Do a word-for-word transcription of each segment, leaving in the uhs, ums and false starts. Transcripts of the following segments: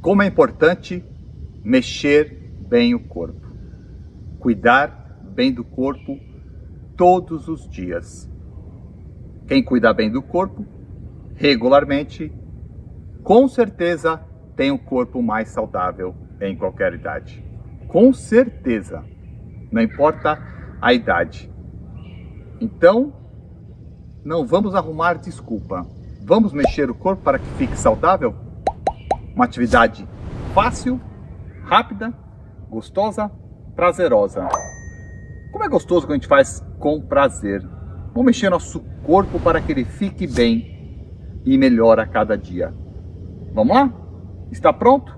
Como é importante mexer bem o corpo, cuidar bem do corpo todos os dias. Quem cuida bem do corpo, regularmente, com certeza tem um corpo mais saudável em qualquer idade. Com certeza, não importa a idade. Então, não vamos arrumar desculpa. Vamos mexer o corpo para que fique saudável? Uma atividade fácil, rápida, gostosa, prazerosa. Como é gostoso que a gente faz com prazer. Vamos mexer nosso corpo para que ele fique bem e melhore a cada dia. Vamos lá? Está pronto?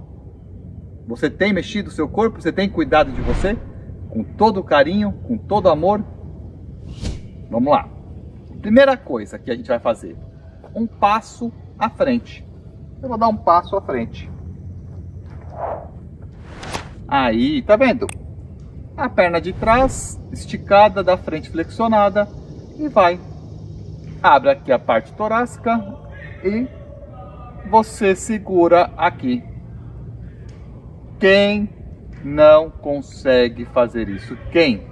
Você tem mexido o seu corpo? Você tem cuidado de você? Com todo carinho, com todo amor? Vamos lá. Primeira coisa que a gente vai fazer, um passo à frente. Eu vou dar um passo à frente. Aí, tá vendo? A perna de trás esticada, da frente flexionada e vai. Abre aqui a parte torácica e você segura aqui. Quem não consegue fazer isso? Quem?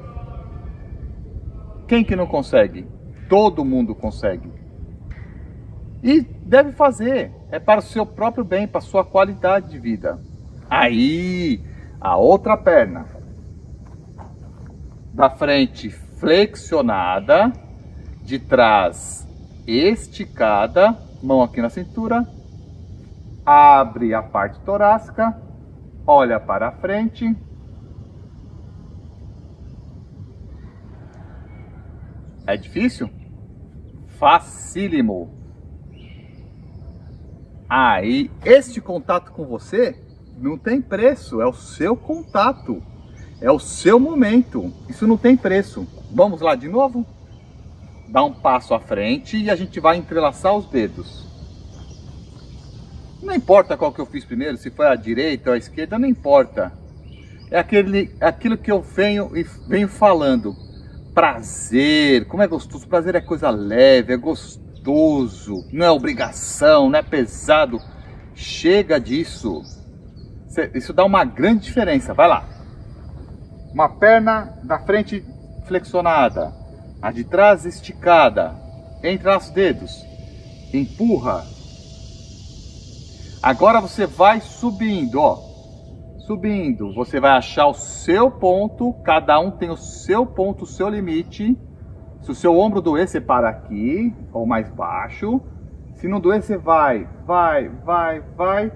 Quem que não consegue? Todo mundo consegue. E deve fazer. É para o seu próprio bem, para a sua qualidade de vida. Aí, a outra perna. Da frente flexionada. De trás esticada. Mão aqui na cintura. Abre a parte torácica. Olha para a frente. É difícil? Facílimo. Aí, este contato com você não tem preço, é o seu contato, é o seu momento, isso não tem preço. Vamos lá de novo? Dá um passo à frente e a gente vai entrelaçar os dedos. Não importa qual que eu fiz primeiro, se foi a direita ou a esquerda, não importa. É aquele, aquilo que eu venho, venho falando. Prazer, como é gostoso, prazer é coisa leve, é gostoso, não é obrigação, não é pesado, chega disso, isso dá uma grande diferença, vai lá, uma perna da frente flexionada, a de trás esticada, entre os dedos, empurra, agora você vai subindo, ó. Subindo, você vai achar o seu ponto, cada um tem o seu ponto, o seu limite. Se o seu ombro doer, você para aqui, ou mais baixo. Se não doer, você vai, vai, vai, vai.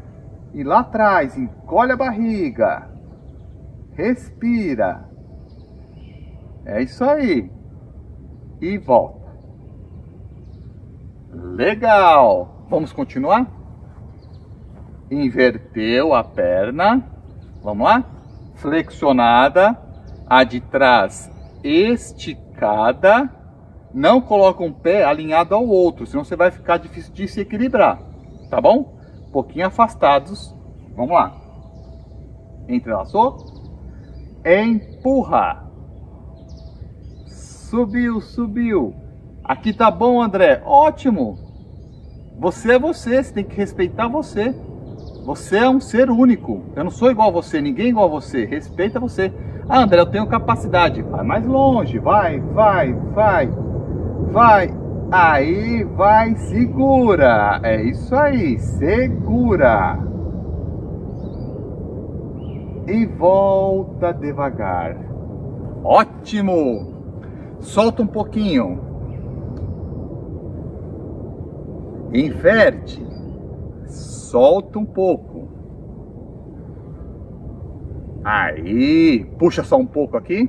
E lá atrás, encolhe a barriga. Respira. É isso aí. E volta. Legal. Vamos continuar? Inverteu a perna. Vamos lá? Flexionada, a de trás esticada, não coloca um pé alinhado ao outro, senão você vai ficar difícil de se equilibrar, tá bom? Um pouquinho afastados, vamos lá. Entrelaçou, empurra, subiu, subiu, aqui tá bom, André, ótimo, você é você, você tem que respeitar você. Você é um ser único, eu não sou igual a você, ninguém é igual a você, respeita você. Ah, André, eu tenho capacidade, vai mais longe, vai, vai, vai, vai, aí vai, segura, é isso aí, segura. E volta devagar, ótimo, solta um pouquinho, inverte. Solta um pouco. Aí, puxa só um pouco aqui.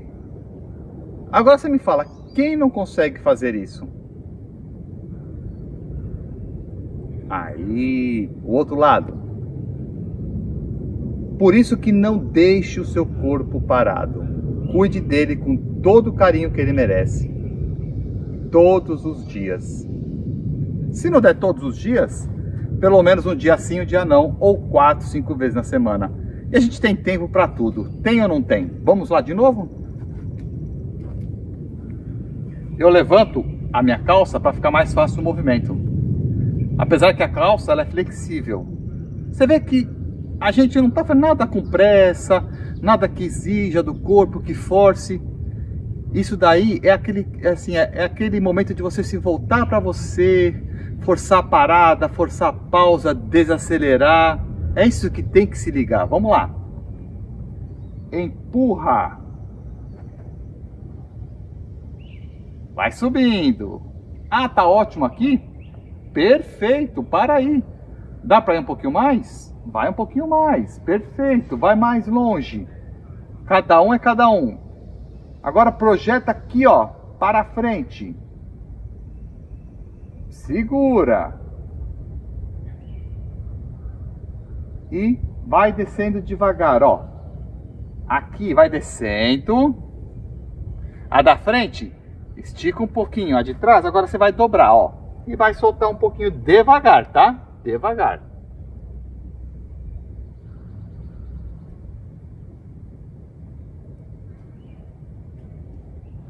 Agora você me fala, quem não consegue fazer isso? Aí, o outro lado. Por isso que não deixe o seu corpo parado. Cuide dele com todo o carinho que ele merece. Todos os dias. Se não der todos os dias, pelo menos um dia sim, um dia não, ou quatro, cinco vezes na semana. E a gente tem tempo para tudo, tem ou não tem? Vamos lá de novo? Eu levanto a minha calça para ficar mais fácil o movimento. Apesar que a calça ela é flexível. Você vê que A gente não está fazendo nada com pressa, nada que exija do corpo, que force. Isso daí é aquele, é assim, é, é aquele momento de você se voltar para você, forçar a parada, forçar a pausa, desacelerar. É isso que tem que se ligar. Vamos lá. Empurra. Vai subindo. Ah, tá ótimo aqui? Perfeito, para aí. Dá para ir um pouquinho mais? Vai um pouquinho mais. Perfeito, vai mais longe. Cada um é cada um. Agora projeta aqui, ó, para frente. Segura. E vai descendo devagar, ó. Aqui vai descendo. A da frente, estica um pouquinho. A de trás, agora você vai dobrar, ó. E vai soltar um pouquinho devagar, tá? Devagar.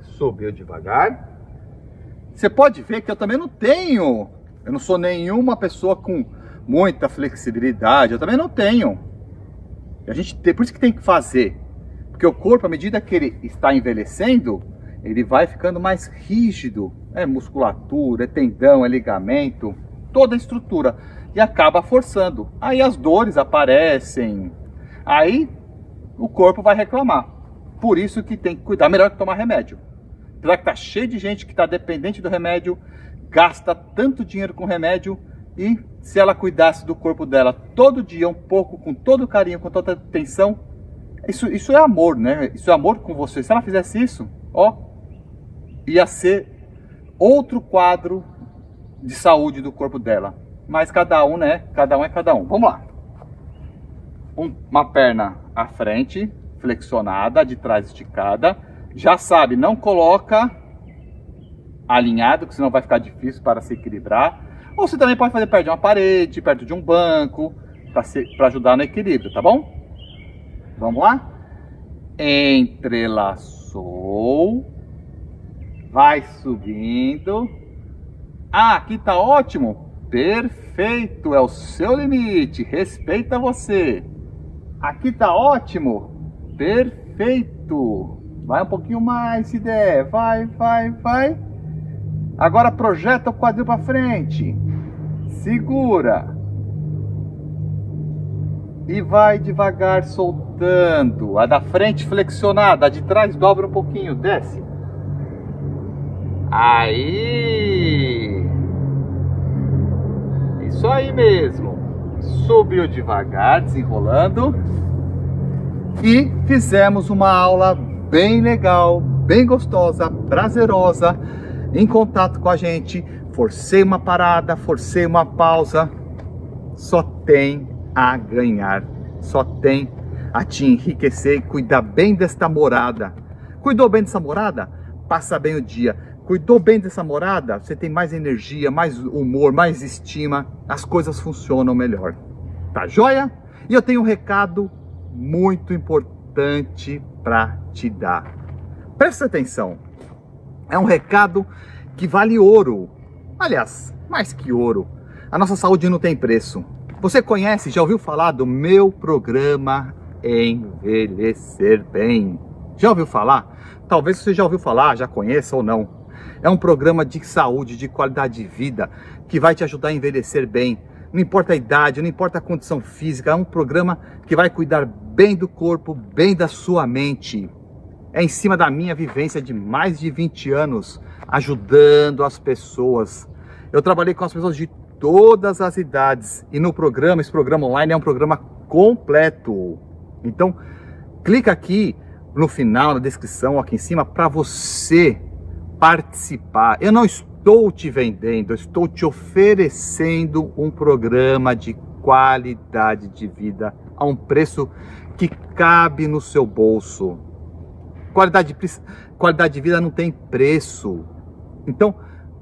Subiu devagar. Você pode ver que eu também não tenho, eu não sou nenhuma pessoa com muita flexibilidade, eu também não tenho. A gente tem, por isso que tem que fazer, porque o corpo, à medida que ele está envelhecendo, ele vai ficando mais rígido, é musculatura, é tendão, é ligamento, toda a estrutura, e acaba forçando. Aí as dores aparecem, aí o corpo vai reclamar. Por isso que tem que cuidar, melhor que tomar remédio. Apesar que tá cheio de gente que tá dependente do remédio, gasta tanto dinheiro com remédio, e se ela cuidasse do corpo dela todo dia, um pouco, com todo carinho, com toda atenção, isso, isso é amor, né? Isso é amor com você. Se ela fizesse isso, ó, ia ser outro quadro de saúde do corpo dela. Mas cada um, né? Cada um é cada um. Vamos lá. Um, uma perna à frente, flexionada, de trás esticada. Já sabe, não coloca alinhado, que senão vai ficar difícil para se equilibrar. Ou você também pode fazer perto de uma parede, perto de um banco, para ajudar no equilíbrio, tá bom? Vamos lá? Entrelaçou. Vai subindo. Ah, aqui tá ótimo. Perfeito, é o seu limite. Respeita você. Aqui tá ótimo. Perfeito. Vai um pouquinho mais se der. Vai, vai, vai. Agora projeta o quadril para frente. Segura. E vai devagar soltando. A da frente flexionada, a de trás dobra um pouquinho, desce. Aí. Isso aí mesmo. Subiu devagar, desenrolando. E fizemos uma aula bem legal, bem gostosa, prazerosa, em contato com a gente. Forcei uma parada, forcei uma pausa, só tem a ganhar, só tem a te enriquecer e cuidar bem desta morada. Cuidou bem dessa morada? Passa bem o dia. Cuidou bem dessa morada? Você tem mais energia, mais humor, mais estima, as coisas funcionam melhor. Tá joia? E eu tenho um recado muito importante para te dar. Presta atenção. É um recado que vale ouro. Aliás, mais que ouro. A nossa saúde não tem preço. Você conhece, já ouviu falar do meu programa Envelhecer Bem? Já ouviu falar? Talvez você já ouviu falar, já conheça ou não. É um programa de saúde, de qualidade de vida, que vai te ajudar a envelhecer bem. Não importa a idade, não importa a condição física. É um programa que vai cuidar bem do corpo, bem da sua mente. É em cima da minha vivência de mais de vinte anos, ajudando as pessoas. Eu trabalhei com as pessoas de todas as idades. E no programa, esse programa online é um programa completo. Então, clica aqui no final, na descrição, aqui em cima, para você participar. Eu não estou te vendendo, eu estou te oferecendo um programa de qualidade de vida a um preço que cabe no seu bolso. Qualidade de, qualidade de vida não tem preço. Então,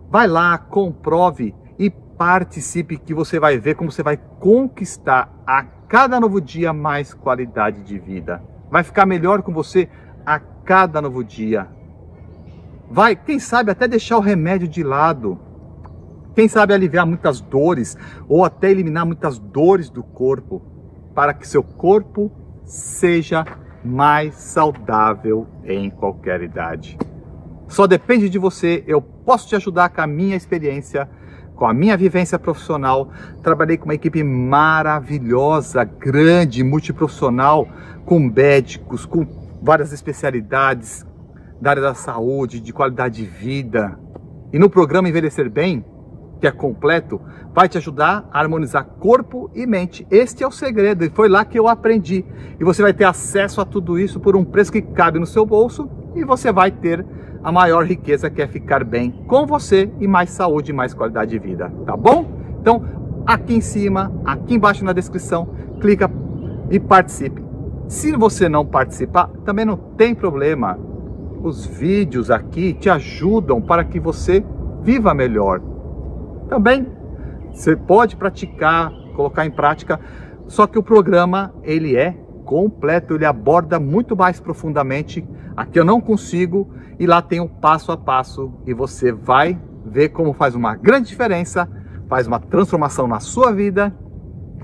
vai lá, comprove e participe, que você vai ver como você vai conquistar a cada novo dia mais qualidade de vida. Vai ficar melhor com você a cada novo dia. Vai, quem sabe, até deixar o remédio de lado. Quem sabe aliviar muitas dores ou até eliminar muitas dores do corpo. para que seu corpo seja mais saudável em qualquer idade. Só depende de você. Eu posso te ajudar com a minha experiência, com a minha vivência profissional. Trabalhei com uma equipe maravilhosa, grande, multiprofissional, com médicos, com várias especialidades da área da saúde, de qualidade de vida. E no programa Envelhecer Bem, que é completo, vai te ajudar a harmonizar corpo e mente. Este é o segredo, e foi lá que eu aprendi. E você vai ter acesso a tudo isso por um preço que cabe no seu bolso, e você vai ter a maior riqueza, que é ficar bem com você e mais saúde e mais qualidade de vida, tá bom? Então, aqui em cima, aqui embaixo na descrição, clica e participe. Se você não participar, também não tem problema. Os vídeos aqui te ajudam para que você viva melhor. Também você pode praticar, colocar em prática, só que o programa ele é completo, ele aborda muito mais profundamente. Aqui eu não consigo, e lá tem um passo a passo, e você vai ver como faz uma grande diferença, faz uma transformação na sua vida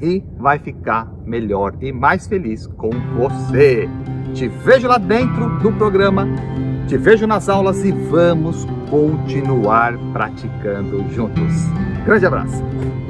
e vai ficar melhor e mais feliz com você. Te vejo lá dentro do programa, te vejo nas aulas e vamos continuar praticando juntos. Grande abraço!